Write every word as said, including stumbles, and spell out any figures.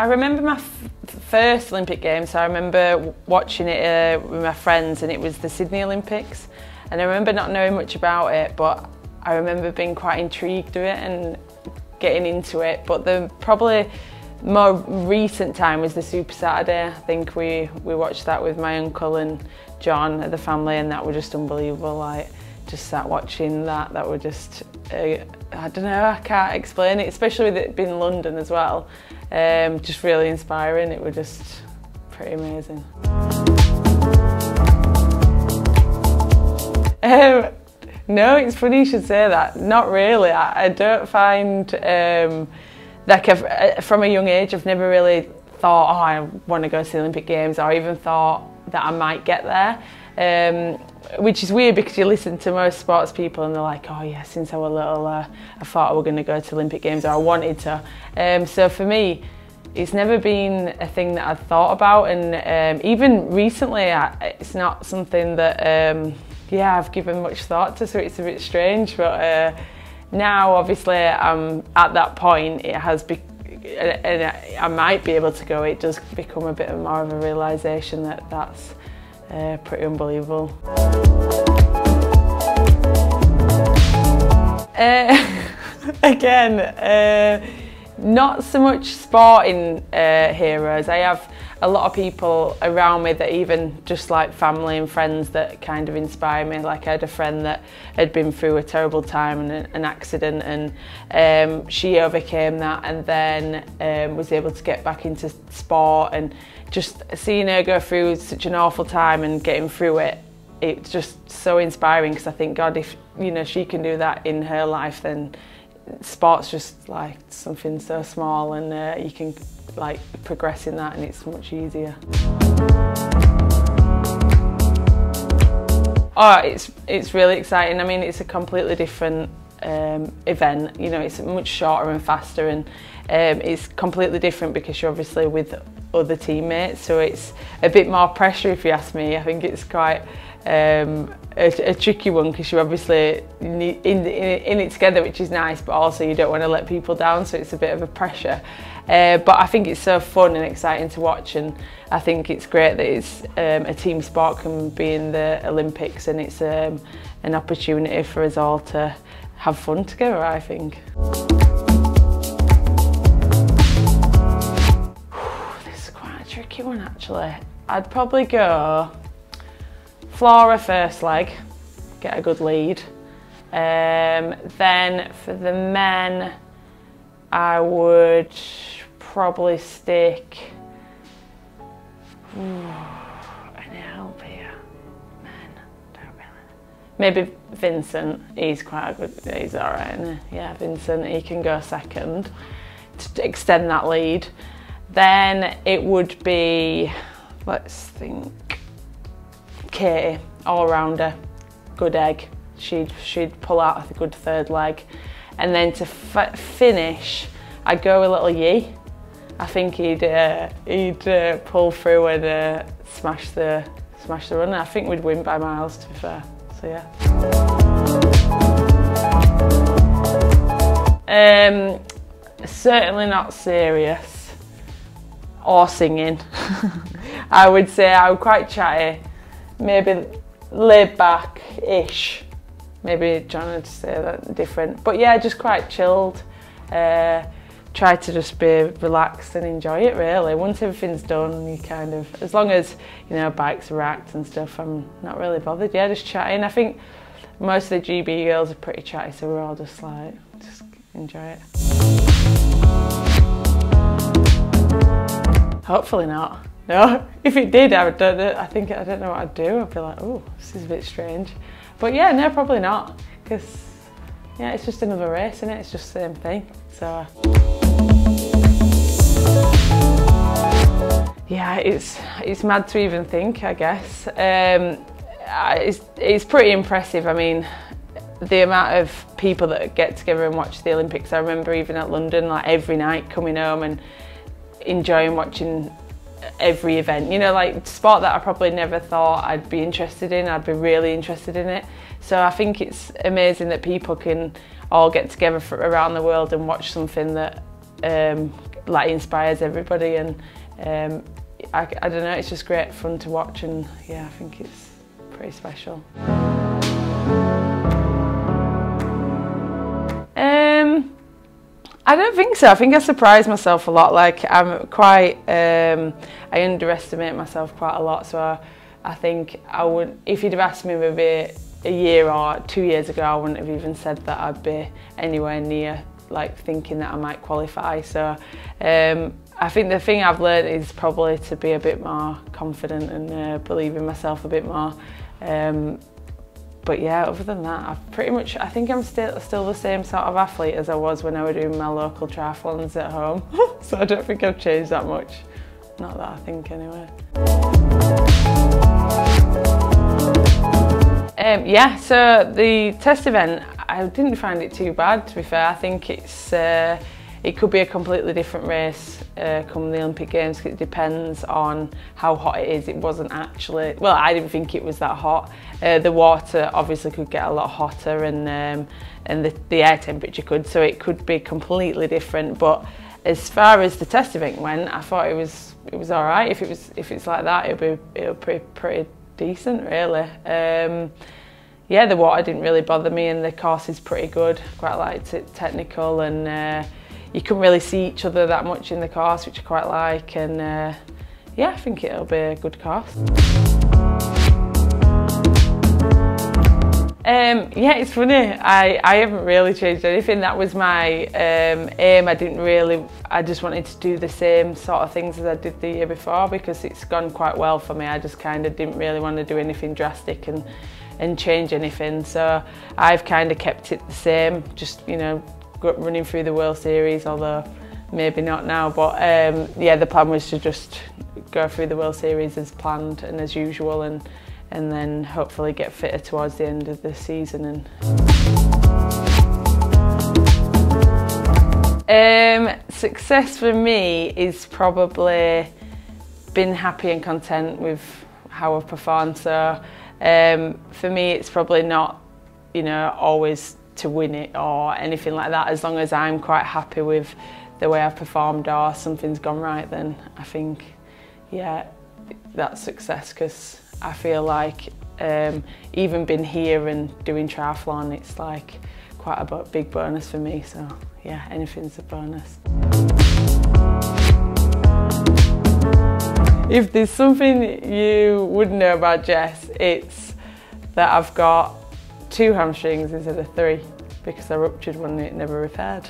I remember my f first Olympic Games. I remember watching it uh, with my friends, and it was the Sydney Olympics. And I remember not knowing much about it, but I remember being quite intrigued with it and getting into it. But the probably more recent time was the Super Saturday. I think we, we watched that with my uncle and John and the family, and that was just unbelievable. Like, just sat watching that, that were just, uh, I don't know, I can't explain it, especially with it being London as well. Um, just really inspiring. It was just pretty amazing. Um, no, it's funny you should say that. Not really. I, I don't find, um, like I've, from a young age, I've never really thought, oh, I want to go to the Olympic Games, or even thought that I might get there. Um, which is weird, because you listen to most sports people and they're like, oh yeah, since I was little uh, I thought I was going to go to Olympic Games, or I wanted to. Um, so for me, it's never been a thing that I've thought about, and um, even recently I, it's not something that um, yeah, I've given much thought to, so it's a bit strange. But uh, now obviously I'm at that point, it has be and I, I might be able to go, it does become a bit more of a realisation that that's Uh, pretty unbelievable. Uh, again, uh, not so much sporting uh, heroes. I have a lot of people around me that, even just like family and friends, that kind of inspire me. Like, I had a friend that had been through a terrible time and an accident, and um, she overcame that, and then um, was able to get back into sport, and just seeing her go through such an awful time and getting through it, it's just so inspiring, because I think, God, if you know she can do that in her life, then sport's just like something so small, and uh, you can like progress in that, and it's much easier. Oh, it's it's really exciting. I mean, it's a completely different um, event. You know, it's much shorter and faster, and um, it's completely different because you're obviously with other teammates, so it's a bit more pressure, if you ask me. I think it's quite um, a, a tricky one, because you're obviously in, in, in it together, which is nice, but also you don't want to let people down, so it's a bit of a pressure. Uh, but I think it's so fun and exciting to watch, and I think it's great that it's um, a team sport, can be in the Olympics, and it's um, an opportunity for us all to have fun together, I think. Tricky one, actually. I'd probably go Flora first leg, get a good lead. Um, then for the men, I would probably stick. Ooh, any help here? Men, don't really. Maybe Vincent. He's quite a good. He's all right, isn't he? Yeah, Vincent. He can go second to extend that lead. Then it would be, let's think, Katie, all-rounder, good egg. She'd, she'd pull out a good third leg. And then to f finish, I'd go with little Yi. I think he'd, uh, he'd uh, pull through and uh, smash the, smash the run. I think we'd win by miles, to be fair, so yeah. Um, certainly not serious. Or singing. I would say I'm quite chatty, maybe laid back-ish. Maybe John would say that different. But yeah, just quite chilled. Uh, try to just be relaxed and enjoy it, really. Once everything's done, you kind of, as long as, you know, bikes are racked and stuff, I'm not really bothered. Yeah, just chatting. I think most of the G B girls are pretty chatty, so we're all just like, just enjoy it. Hopefully not. No, if it did, I would don't know, I think I don't know what I'd do. I'd be like, oh, this is a bit strange. But yeah, no, probably not, because yeah, it's just another race, isn't it? It's just the same thing. So yeah, it's it's mad to even think, I guess. Um, it's it's pretty impressive. I mean, the amount of people that get together and watch the Olympics. I remember even at London, like every night coming home and enjoying watching every event, you know, like sport that I probably never thought I'd be interested in, I'd be really interested in it. So I think it's amazing that people can all get together for, around the world and watch something that um, like inspires everybody, and um, I, I don't know, it's just great fun to watch, and yeah, I think it's pretty special. Um, I don't think so. I think I surprise myself a lot. Like I'm quite, um, I underestimate myself quite a lot. So I, I think I would, if you'd have asked me maybe a year or two years ago, I wouldn't have even said that I'd be anywhere near like thinking that I might qualify. So um, I think the thing I've learned is probably to be a bit more confident and uh, believe in myself a bit more. Um, But yeah, other than that, I've pretty much, I think I'm still still the same sort of athlete as I was when I was doing my local triathlons at home. So I don't think I've changed that much. Not that I think, anyway. Um, yeah, so the test event, I didn't find it too bad, to be fair. I think it's, uh, it could be a completely different race uh, come the Olympic Games, because it depends on how hot it is. It wasn't actually, well, I didn't think it was that hot. Uh, the water obviously could get a lot hotter, and um, and the, the air temperature could, so it could be completely different. But as far as the test event went, I thought it was it was all right. If it was if it's like that, it'll be it'll be pretty decent, really. Um, yeah, the water didn't really bother me, and the course is pretty good. Quite liked it, technical, and Uh, you couldn't really see each other that much in the course, which I quite like, and uh, yeah, I think it'll be a good course. Um, yeah, it's funny, I, I haven't really changed anything. That was my um, aim. I didn't really, I just wanted to do the same sort of things as I did the year before, because it's gone quite well for me. I just kind of didn't really want to do anything drastic and, and change anything, so I've kind of kept it the same, just, you know, running through the World Series, although maybe not now, but um, yeah, the plan was to just go through the World Series as planned and as usual, and and then hopefully get fitter towards the end of the season. And um, success for me is probably being happy and content with how I've performed. So um, for me, it's probably not, you know, always to win it or anything like that. As long as I'm quite happy with the way I've performed or something's gone right, then I think, yeah, that's success, because I feel like um, even being here and doing triathlon, it's like quite a big bonus for me, so yeah, anything's a bonus. If there's something you wouldn't know about Jess, it's that I've got two hamstrings instead of three, because I ruptured one and it never repaired.